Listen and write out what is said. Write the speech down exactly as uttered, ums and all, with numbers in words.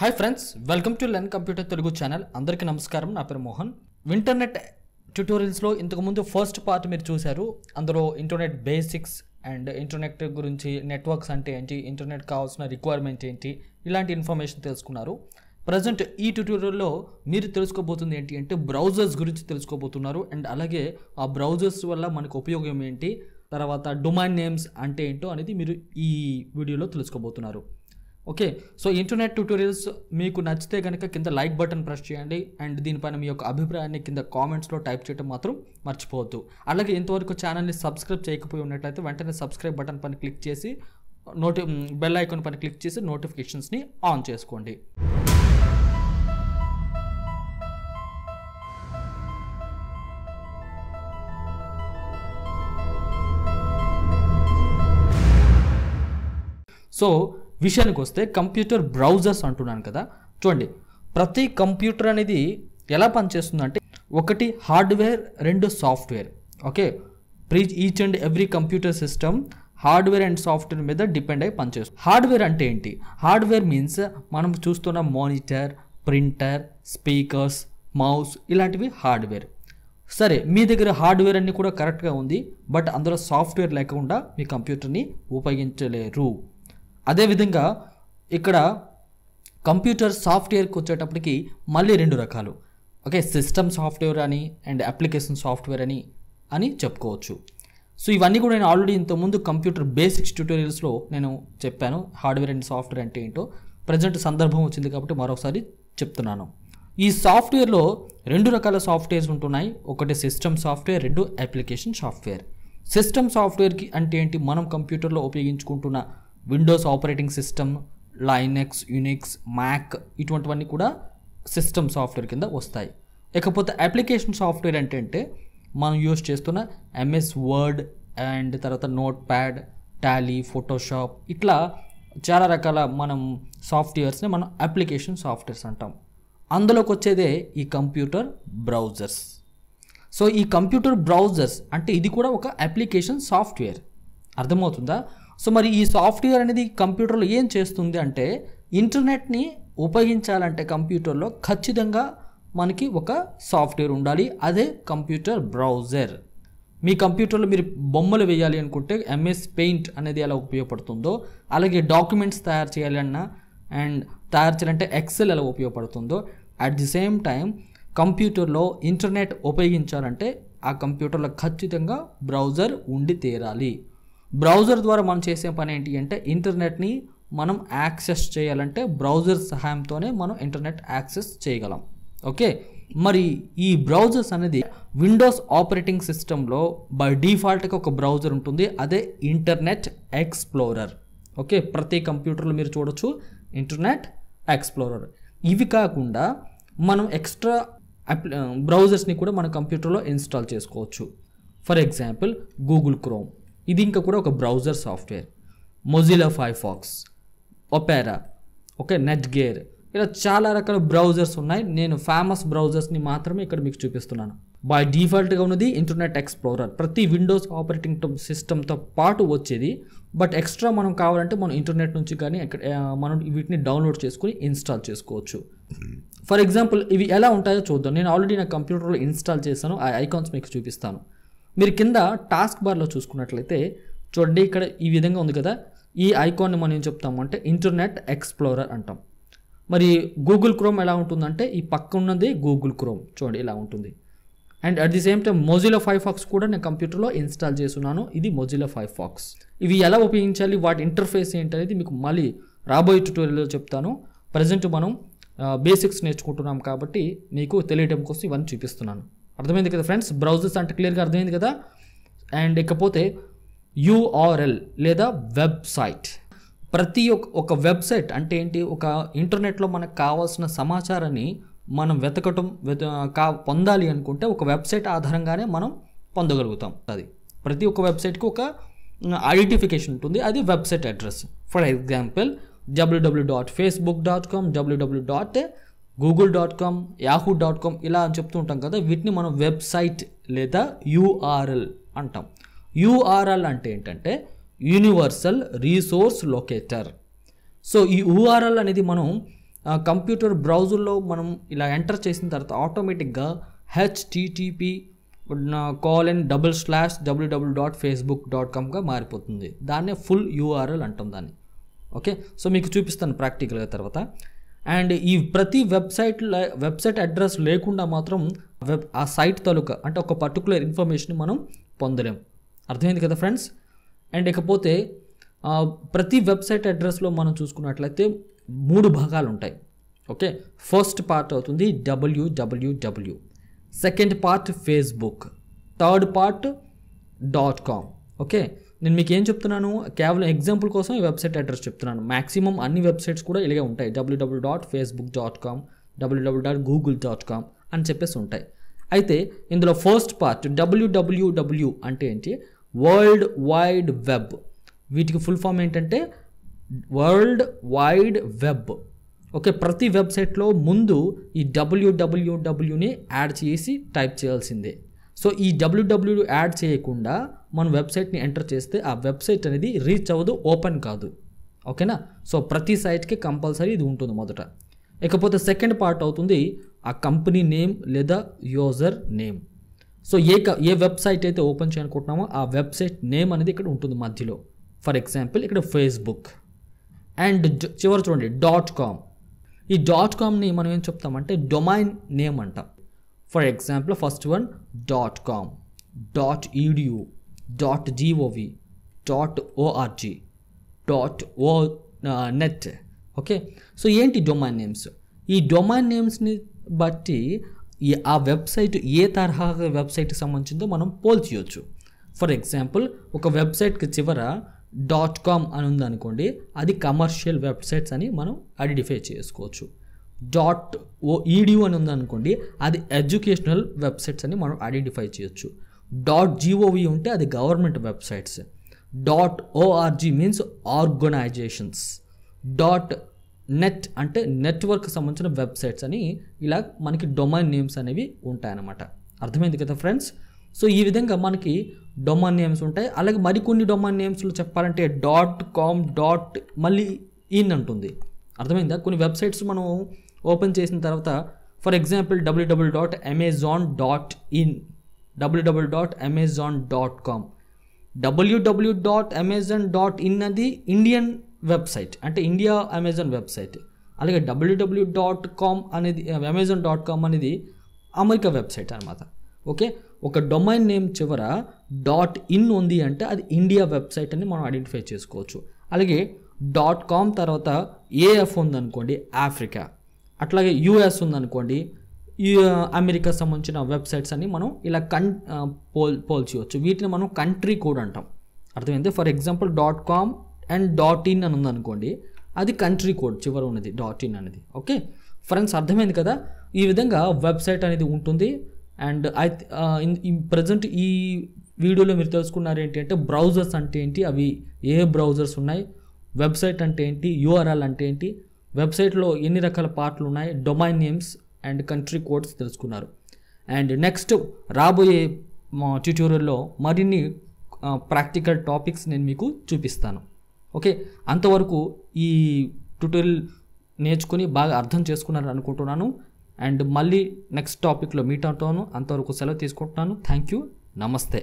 Hi friends, welcome to learn computer Telugu channel. अंदर की नमस्कार। ना पेर मोहन। इंटरनेट ट्यूटोरियल्स लो इंतकु मुंदु फर्स्ट पार्ट मीरु चूसारू। अंदर इंटरनेट बेसिक्स अंड इंटरनेट गुरिंची, नेटवर्क्स अंटे एंटी, इंटरनेट कावाल्सिन रिक्वायरमेंट एंटी, इलांटी इन्फॉर्मेशन तेलुसुकुन्नारू। ప్రజెంట్ ఈ ట్యుటోరియల్లో మీరు తెలుసుకోబోతుంది ఏంటి అంటే బ్రౌజర్స్ గురించి తెలుసుకోబోతున్నారు. అండ్ అలాగే ఆ బ్రౌజర్స్ వల్ల మనకు ఉపయోగం ఏంటి, తర్వాత డొమైన్ నేమ్స్ అంటే ఏంటో అనేది మీరు ఈ వీడియోలో తెలుసుకోబోతున్నారు. ఓకే, సో ఇంటర్నెట్ ట్యుటోరియల్స్ మీకు నచ్చితే కనుక కింద లైక్ బటన్ ప్రెస్ చేయండి. అండ్ దీనిపైన మీ యొక్క అభిప్రాయాన్ని కింద కామెంట్స్లో టైప్ చేయడం మాత్రం మర్చిపోవద్దు. అలాగే ఇంతవరకు ఛానల్ని సబ్స్క్రైబ్ చేయకపోయి ఉన్నట్లయితే వెంటనే సబ్స్క్రైబ్ బటన్ పైన క్లిక్ చేసి నోటి బెల్ ఐకాన్ పైన క్లిక్ చేసి నోటిఫికేషన్స్ని ఆన్ చేసుకోండి. సో విషయానికి వస్తే కంప్యూటర్ బ్రౌజర్స్ అంటున్నాను కదా, చూడండి ప్రతి కంప్యూటర్ అనేది ఎలా పనిచేస్తుందంటే ఒకటి హార్డ్వేర్, రెండు సాఫ్ట్వేర్. ఓకే, ప్రీ each and every computer system hardware and software మీద డిపెండ్ అయ్యి పనిచేస్తుంది. హార్డ్వేర్ అంటే ఏంటి? హార్డ్వేర్ మీన్స్ మనం చూస్తున్న మానిటర్, ప్రింటర్, స్పీకర్స్, మౌస్ ఇలాంటివి హార్డ్వేర్. సరే, మీ దగ్గర హార్డ్వేర్ అన్నీ కూడా కరెక్ట్గా ఉంది, బట్ అందులో సాఫ్ట్వేర్ లేకుండా మీ కంప్యూటర్ని ఉపయోగించలేరు. అదేవిధంగా ఇక్కడ కంప్యూటర్ సాఫ్ట్వేర్కి వచ్చేటప్పటికి మళ్ళీ రెండు రకాలు. ఓకే, సిస్టమ్ సాఫ్ట్వేర్ అని అండ్ అప్లికేషన్ సాఫ్ట్వేర్ అని అని చెప్పుకోవచ్చు. సో ఇవన్నీ కూడా నేను ఆల్రెడీ ఇంతకుముందు కంప్యూటర్ బేసిక్స్ ట్యూటోరియల్స్లో నేను చెప్పాను హార్డ్వేర్ అండ్ సాఫ్ట్వేర్ అంటే ఏంటో. ప్రజెంట్ సందర్భం వచ్చింది కాబట్టి మరోసారి చెప్తున్నాను. ఈ సాఫ్ట్వేర్లో రెండు రకాల సాఫ్ట్వేర్స్ ఉంటున్నాయి. ఒకటి సిస్టమ్ సాఫ్ట్వేర్, రెండు అప్లికేషన్ సాఫ్ట్వేర్. సిస్టమ్ సాఫ్ట్వేర్కి అంటే ఏంటి, మనం కంప్యూటర్లో ఉపయోగించుకుంటున్న Windows operating system, Linux, Unix, Mac ఇటువంటివన్నీ కూడా సిస్టమ్ సాఫ్ట్వేర్ కింద వస్తాయి. ఇకపోతే అప్లికేషన్ సాఫ్ట్వేర్ అంటే అంటే మనం యూజ్ చేస్తున్న ఎంఎస్ వర్డ్ అండ్ తర్వాత నోట్ ప్యాడ్, టాలీ, ఫోటోషాప్ ఇట్లా చాలా రకాల మనం సాఫ్ట్వేర్స్ని మనం అప్లికేషన్ సాఫ్ట్వేర్స్ అంటాం. అందులోకి వచ్చేదే ఈ కంప్యూటర్ బ్రౌజర్స్. సో ఈ కంప్యూటర్ బ్రౌజర్స్ అంటే ఇది కూడా ఒక అప్లికేషన్ సాఫ్ట్వేర్, అర్థమవుతుందా? సో మరి ఈ సాఫ్ట్వేర్ అనేది కంప్యూటర్లో ఏం చేస్తుంది అంటే ఇంటర్నెట్ని ఉపయోగించాలంటే కంప్యూటర్లో ఖచ్చితంగా మనకి ఒక సాఫ్ట్వేర్ ఉండాలి, అదే కంప్యూటర్ బ్రౌజర్. మీ కంప్యూటర్లో మీరు బొమ్మలు వేయాలి అనుకుంటే ఎంఎస్ పెయింట్ అనేది ఎలా ఉపయోగపడుతుందో, అలాగే డాక్యుమెంట్స్ తయారు చేయాలన్నా అండ్ తయారు చేయాలంటే ఎక్సెల్ ఎలా ఉపయోగపడుతుందో, అట్ ది సేమ్ టైం కంప్యూటర్లో ఇంటర్నెట్ ఉపయోగించాలంటే ఆ కంప్యూటర్లో ఖచ్చితంగా బ్రౌజర్ ఉండి తీరాలి. బ్రౌజర్ ద్వారా మనం చేసే పని ఏంటి అంటే ఇంటర్నెట్ని మనం యాక్సెస్ చేయాలంటే బ్రౌజర్ సహాయంతోనే మనం ఇంటర్నెట్ యాక్సెస్ చేయగలం. ఓకే, మరి ఈ బ్రౌజర్స్ అనేది విండోస్ ఆపరేటింగ్ సిస్టంలో బై డిఫాల్ట్గా ఒక బ్రౌజర్ ఉంటుంది, అదే ఇంటర్నెట్ ఎక్స్ప్లోరర్. ఓకే, ప్రతి కంప్యూటర్లో మీరు చూడొచ్చు ఇంటర్నెట్ ఎక్స్ప్లోరర్. ఇవి కాకుండా మనం ఎక్స్ట్రా బ్రౌజర్స్ని కూడా మన కంప్యూటర్లో ఇన్స్టాల్ చేసుకోవచ్చు. ఫర్ ఎగ్జాంపుల్ గూగుల్ క్రోమ్, ఇది ఇంకా కూడా ఒక browser software. Mozilla Firefox, Opera, okay, net gear ఇలా చాలా రకాల బ్రౌజర్స్ ఉన్నాయి. నేను ఫేమస్ బ్రౌజర్స్ని మాత్రమే ఇక్కడ మీకు చూపిస్తున్నాను. బై డిఫాల్ట్గా ఉన్నది ఇంటర్నెట్ ఎక్స్ప్లోరర్, ప్రతి విండోస్ ఆపరేటింగ్ సిస్టమ్తో పాటు వచ్చేది. బట్ ఎక్స్ట్రా మనం కావాలంటే మనం ఇంటర్నెట్ నుంచి కానీ మనం వీటిని డౌన్లోడ్ చేసుకుని ఇన్స్టాల్ చేసుకోవచ్చు. ఫర్ ఎగ్జాంపుల్ ఇవి ఎలా ఉంటాయో చూద్దాం. నేను ఆల్రెడీ నా కంప్యూటర్లో ఇన్స్టాల్ చేశాను, ఆ ఐకాన్స్ మీకు చూపిస్తాను. మీరు కింద టాస్క్ బార్లో చూసుకున్నట్లయితే చూడండి ఇక్కడ ఈ విధంగా ఉంది కదా, ఈ ఐకాన్ని మనం ఏం చెప్తామంటే ఇంటర్నెట్ ఎక్స్ప్లోరర్ అంటాం. మరి గూగుల్ క్రోమ్ ఎలా ఉంటుందంటే ఈ పక్క ఉన్నది గూగుల్ క్రోమ్ చూడండి ఇలా ఉంటుంది. And at the same time Mozilla Firefox కూడా నేను కంప్యూటర్లో ఇన్స్టాల్ చేస్తున్నాను, ఇది మొజిల్లా ఫైర్ఫాక్స్. ఇవి ఎలా ఉపయోగించాలి, వాటి ఇంటర్ఫేస్ ఏంటి అనేది మీకు మళ్ళీ రాబోయే ట్యూటోరియల్లో చెప్తాను. ప్రజెంట్ మనం బేసిక్స్ నేర్చుకుంటున్నాం కాబట్టి మీకు తెలియడం కోసం ఇవన్నీ చూపిస్తున్నాను. అర్థమైంది కదా ఫ్రెండ్స్, బ్రౌజర్స్ అంటే క్లియర్గా అర్థమైంది కదా. అండ్ ఇకపోతే యూఆర్ఎల్ లేదా వెబ్సైట్, ప్రతి ఒక వెబ్సైట్ అంటే ఏంటి, ఒక ఇంటర్నెట్లో మనకు కావాల్సిన సమాచారాన్ని మనం వెతకటం కా పొందాలి అనుకుంటే ఒక వెబ్సైట్ ఆధారంగానే మనం పొందగలుగుతాం. అది ప్రతి ఒక్క వెబ్సైట్కి ఒక ఐడెంటిఫికేషన్ ఉంటుంది, అది website address. For example W W dot Facebook dot com W W dot Google dot com Yahoo dot com ఇలా అని చెప్తూ ఉంటాం కదా, వీటిని మనం వెబ్సైట్ లేదా యూఆర్ఎల్ అంటాం. యూఆర్ఎల్ అంటే ఏంటంటే యూనివర్సల్ రీసోర్స్ లొకేటర్. సో ఈ యూఆర్ఎల్ అనేది మనం కంప్యూటర్ బ్రౌజర్లో మనం ఇలా ఎంటర్ చేసిన తర్వాత ఆటోమేటిక్గా HTTP colon double slash W W dot Facebook dot కామ్గా మారిపోతుంది. దాన్నే ఫుల్ యూఆర్ఎల్ అంటాం దాన్ని. ఓకే, సో మీకు చూపిస్తాను ప్రాక్టికల్గా తర్వాత. అండ్ ఈ ప్రతి వెబ్సైట్ వెబ్సైట్ అడ్రస్ లేకుండా మాత్రం వెబ్ ఆ సైట్ తాలూకా అంటే ఒక పర్టికులర్ ఇన్ఫర్మేషన్ మనం పొందలేం. అర్థమైంది కదా ఫ్రెండ్స్? అండ్ ఇకపోతే ప్రతి వెబ్సైట్ అడ్రస్లో మనం చూసుకున్నట్లయితే మూడు భాగాలు ఉంటాయి. ఓకే, ఫస్ట్ పార్ట్ అవుతుంది W W W, second part Facebook, third part dot com. Okay, నేను మీకు ఏం చెప్తున్నాను, కేవలం ఎగ్జాంపుల్ కోసం ఈ వెబ్సైట్ అడ్రస్ చెప్తున్నాను. మ్యాక్సిమం అన్ని వెబ్సైట్స్ కూడా ఇలాగే ఉంటాయి, W W dot Facebook dot com, W W dot Google dot com అని చెప్పేసి ఉంటాయి. అయితే ఇందులో ఫస్ట్ పార్ట్ డబ్ల్యూడబ్ల్యూడబ్ల్యూ అంటే ఏంటి, వరల్డ్ వైడ్ వెబ్. వీటికి ఫుల్ ఫామ్ ఏంటంటే వరల్డ్ వైడ్ వెబ్. ఓకే, ప్రతి వెబ్సైట్లో ముందు ఈ డబ్ల్యూడబ్ల్యూడబ్ల్యూని యాడ్ చేసి టైప్ చేయాల్సిందే. సో ఈ డబ్ల్యూడబ్ల్యూ యాడ్ చేయకుండా మనం వెబ్సైట్ని ఎంటర్ చేస్తే ఆ వెబ్సైట్ అనేది రీచ్ అవ్వదు, ఓపెన్ కాదు. ఓకేనా? సో ప్రతి సైట్కి కంపల్సరీ ఇది ఉంటుంది మొదట. ఇకపోతే సెకండ్ పార్ట్ అవుతుంది ఆ కంపెనీ నేమ్ లేదా యూజర్ నేమ్. సో ఏ ఏ వెబ్సైట్ అయితే ఓపెన్ చేయనుకుంటున్నామో ఆ వెబ్సైట్ నేమ్ అనేది ఇక్కడ ఉంటుంది మధ్యలో. ఫర్ ఎగ్జాంపుల్ ఇక్కడ ఫేస్బుక్. అండ్ చివరి చూడండి డాట్ కామ్. ఈ డాట్ కామ్ని మనం ఏం చెప్తామంటే డొమైన్ నేమ్ అంటాం. For example first one dot com, dot EDU, dot GOV, dot ORG, dot ఓ నెట్. ఓకే, సో ఏంటి డొమైన్ నేమ్స్? ఈ డొమైన్ నేమ్స్ని బట్టి ఈ ఆ వెబ్సైట్ ఏ తరహా వెబ్సైట్కి సంబంధించిందో మనం పోల్చేయచ్చు. ఫర్ ఎగ్జాంపుల్ ఒక వెబ్సైట్కి చివర డాట్ కామ్ అని ఉందనుకోండి, అది కమర్షియల్ వెబ్సైట్స్ అని మనం ఐడెంటిఫై చేసుకోవచ్చు. డాట్ ఓ ఈడియు అని ఉందనుకోండి, అది ఎడ్యుకేషనల్ వెబ్సైట్స్ అని మనం ఐడెంటిఫై చేయొచ్చు. డాట్ జిఓవి ఉంటే అది government websites. Dot ORG means organisations. Dot net అంటే నెట్వర్క్ సంబంధించిన వెబ్సైట్స్ అని ఇలా మనకి డొమైన్ నేమ్స్ అనేవి ఉంటాయన్నమాట. అర్థమైంది కదా ఫ్రెండ్స్? సో ఈ విధంగా మనకి డొమైన్ నేమ్స్ ఉంటాయి. అలాగే మరికొన్ని డొమైన్ నేమ్స్లో చెప్పాలంటే డాట్ కామ్, డాట్ మళ్ళీ ఇన్ అంటుంది. అర్థమైందా? కొన్ని వెబ్సైట్స్ మనం ఓపెన్ చేసిన తర్వాత for example W W dot Amazon dot in, WW dot Amazon dot com, W W dot Amazon dot in అది ఇండియన్ వెబ్సైట్ అంటే ఇండియా అమెజాన్ వెబ్సైట్. అలాగే డబ్ల్యూడబ్ల్యూ డాట్ కామ్ అనేది అమెజాన్ డాట్ కామ్ అనేది అమెరికా వెబ్సైట్ అనమాట. Okay, ఒక domain name చివర dot in ఉంది అంటే అది ఇండియా వెబ్సైట్ అని మనం ఐడెంటిఫై చేసుకోవచ్చు. అలాగే డాట్ కామ్ తర్వాత ఏఎఫ్ ఉందనుకోండి, ఆఫ్రికా. అట్లాగే యూఎస్ ఉందనుకోండి, అమెరికా సంబంధించిన వెబ్సైట్స్ అని మనం ఇలా కన్ పోల్ పోల్చేయవచ్చు. వీటిని మనం కంట్రీ కోడ్ అంటాం. అర్థమైంది? For example dot com and dot in అని ఉందనుకోండి, అది కంట్రీ కోడ్ చివర ఉన్నది డాట్ ఇన్ అనేది. ఓకే ఫ్రెండ్స్, అర్థమైంది కదా? ఈ విధంగా వెబ్సైట్ అనేది ఉంటుంది. అండ్ ఐ ప్రజెంట్ ఈ వీడియోలో మీరు తెలుసుకున్నారు ఏంటి అంటే బ్రౌజర్స్ అంటే ఏంటి, అవి ఏ బ్రౌజర్స్ ఉన్నాయి, వెబ్సైట్ అంటే ఏంటి, యూఆర్ఎల్ అంటే ఏంటి, వెబ్సైట్లో ఎన్ని రకాల పార్ట్లు ఉన్నాయి, domain names and country codes తెలుసుకున్నారు. అండ్ నెక్స్ట్ రాబోయే ట్యూటోరియల్లో మరిన్ని ప్రాక్టికల్ టాపిక్స్ నేను మీకు చూపిస్తాను. ఓకే, అంతవరకు ఈ ట్యూటోరియల్ నేర్చుకుని బాగా అర్థం చేసుకున్నారని అనుకుంటున్నాను. అండ్ మళ్ళీ నెక్స్ట్ టాపిక్లో మీట్ అవుతాను. అంతవరకు సెలవు తీసుకుంటున్నాను. Thank you. నమస్తే.